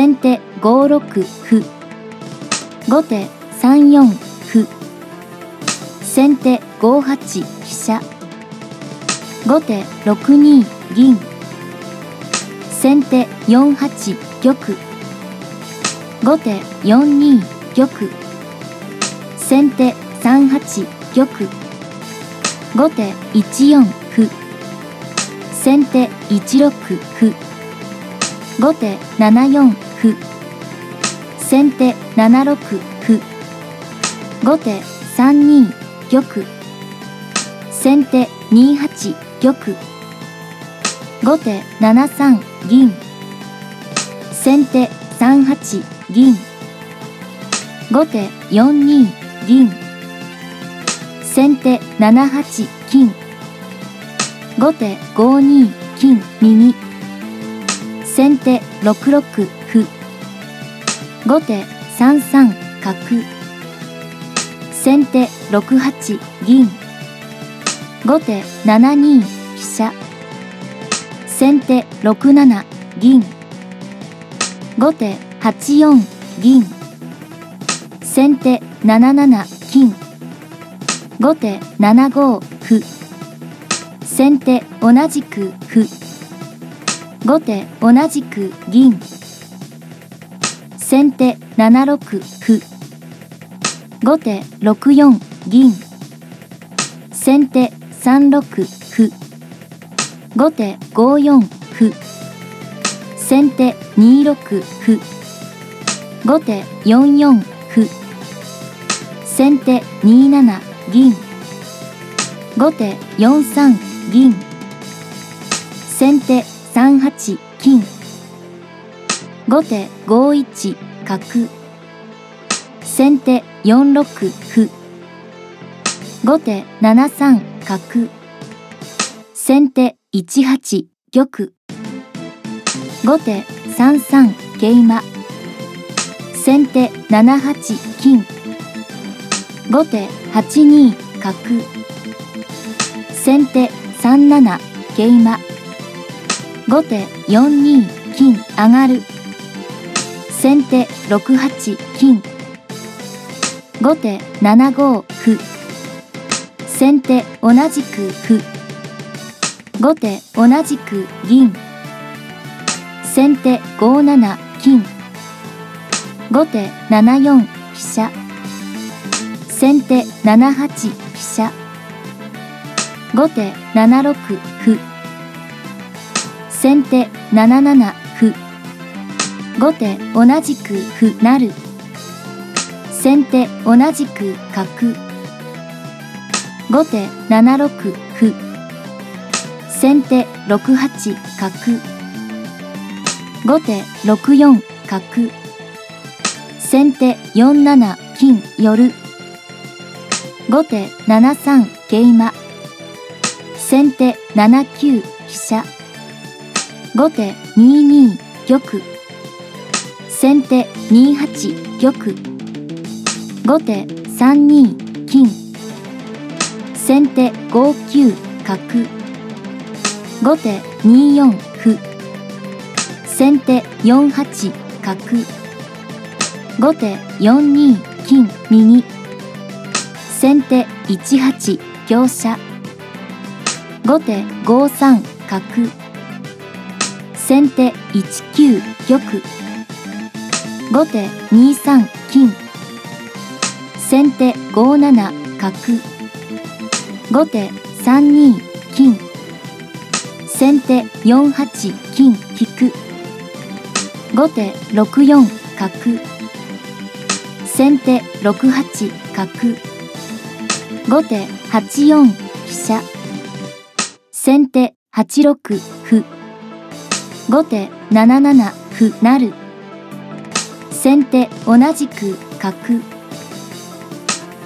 先手5六歩、後手3四歩、先手5八飛車、後手6二銀、先手4八玉、後手4二玉、先手3八玉、後手1四歩、先手1六歩、後手7四歩、先手7六歩、後手3二玉、先手2八玉、後手7三銀、先手3八銀、後手4二銀、先手7八金、後手5二金右、先手6六歩、後手3三角、先手6八銀、後手7二飛車、先手6七銀、後手8四銀、先手7七金、後手7五歩、先手同じく歩、後手同じく銀、先手7六歩、後手6四銀、先手3六歩、後手5四歩、先手2六歩、後手4四歩、先手2七銀、後手4三銀、先手3八金、後手5一角、先手4六歩、後手7三角、先手1八玉、後手3三桂馬、先手7八金、後手8二角、先手3七桂馬、後手4二金上がる、先手6八金、後手7五歩、先手同じく歩、後手同じく銀、先手5七金、後手7四飛車、先手7八飛車、後手7六歩、先手7七歩、後手同じく歩なる、先手同じく角、後手7六歩、先手6八角、後手6四角、先手4七金寄る、後手7三桂馬、先手7九飛車、後手2二玉、先手2八玉、後手3二金、先手5九角、後手2四歩、先手4八角、後手4二金右、先手1八香車、後手5三角、先手1九玉、後手2三金、先手5七角、後手3二金、先手4八金引く、後手6四角、先手6八角、後手8四飛車、先手8六歩、後手7七歩なる、先手同じく角、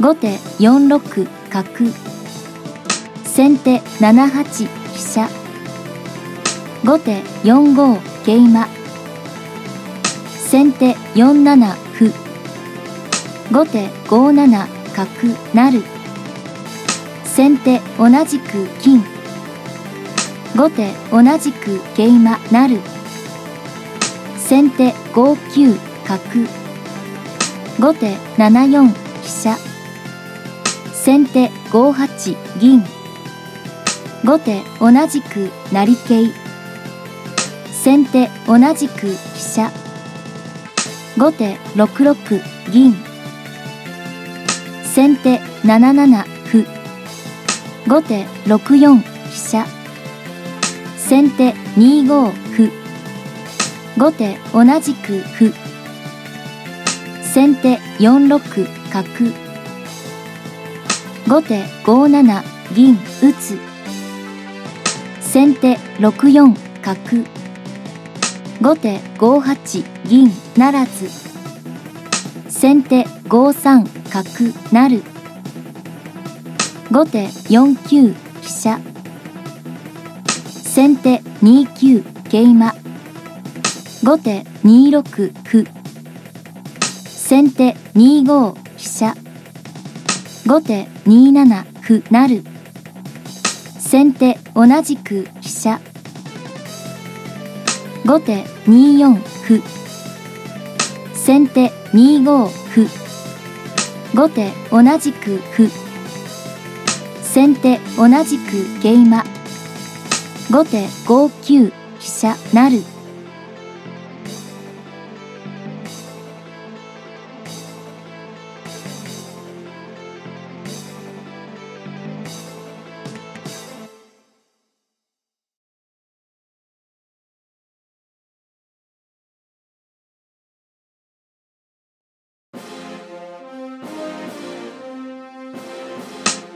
後手4六角、先手7八飛車、後手4五桂馬、先手4七歩、後手5七角なる、先手同じく金、後手同じく桂馬なる、先手5九角、後手7四飛車、先手5八銀、後手同じく成桂、先手同じく飛車、後手6六銀、先手7七歩、後手6四飛車、先手2五歩、後手同じく歩、先手4六角、後手5七銀打つ、先手6四角、後手5八銀ならず、先手5三角なる、後手4九飛車、先手2九桂馬、後手2六歩、先手2五飛車、後手2七歩なる、先手同じく飛車、後手2四歩、先手2五歩、後手同じく歩、先手同じく桂馬、後手5九飛車なる。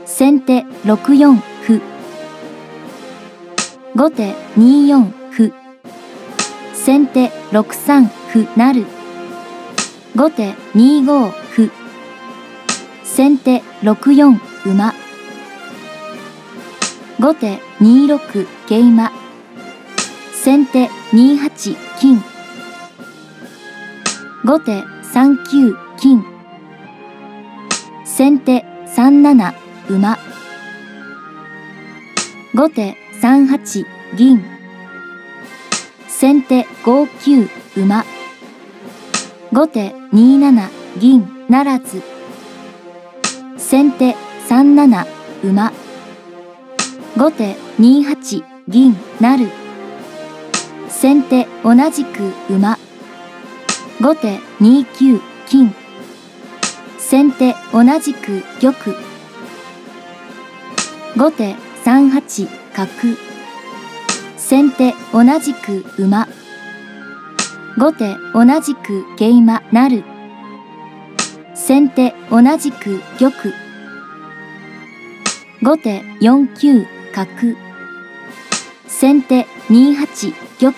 先手6四歩、後手2四歩、先手6三歩なる、後手2五歩、先手6四馬、後手2六桂馬、先手2八金、後手3九金、先手3七馬、後手3八銀、先手5九馬、後手2七銀ならず、先手3七馬、後手2八銀なる、先手同じく馬、後手2九金、先手同じく玉、後手3八角、先手同じく馬、後手同じく桂馬なる、先手同じく玉、後手4九角、先手2八玉、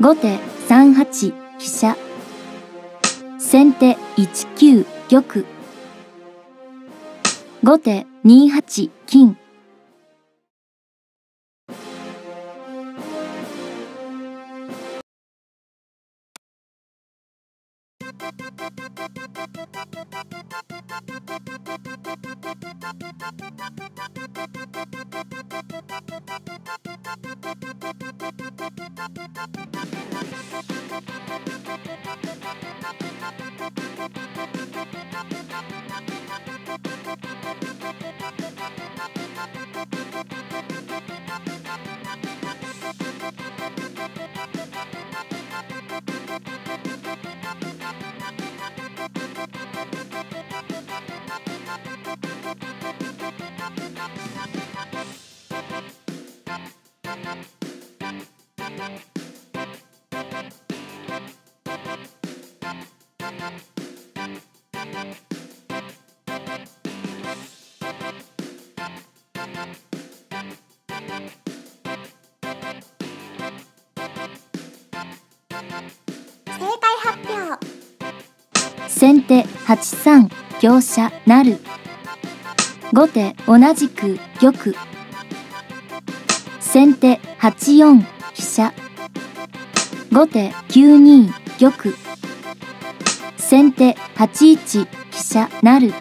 後手3八飛車、先手1九玉、後手2八金。先手8三香車なる、後手同じく玉、先手8四飛車、後手9二玉、先手8一飛車なる。